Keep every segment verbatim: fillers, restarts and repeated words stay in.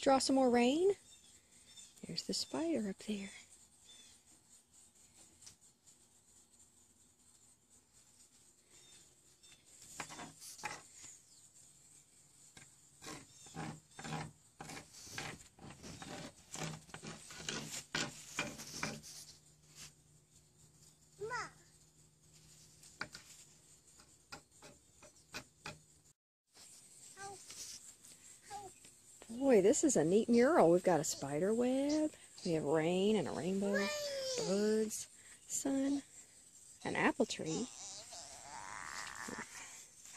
draw some more rain. There's the spider up there. Boy, this is a neat mural. We've got a spider web, we have rain and a rainbow, birds, sun, an apple tree.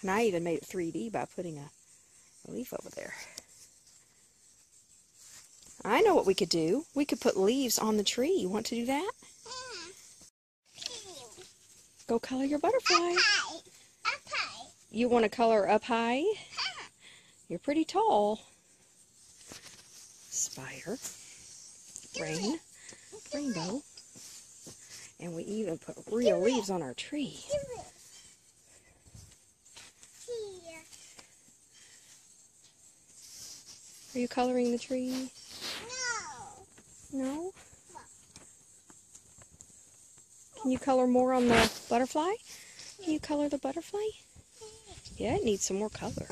And I even made it three D by putting a leaf over there. I know what we could do. We could put leaves on the tree. You want to do that? Go color your butterfly. Up high. Up high. You want to color up high? You're pretty tall. Spider, rain, rainbow, and we even put real leaves on our tree. Are you coloring the tree? No. No? Can you color more on the butterfly? Can you color the butterfly? Yeah, it needs some more color.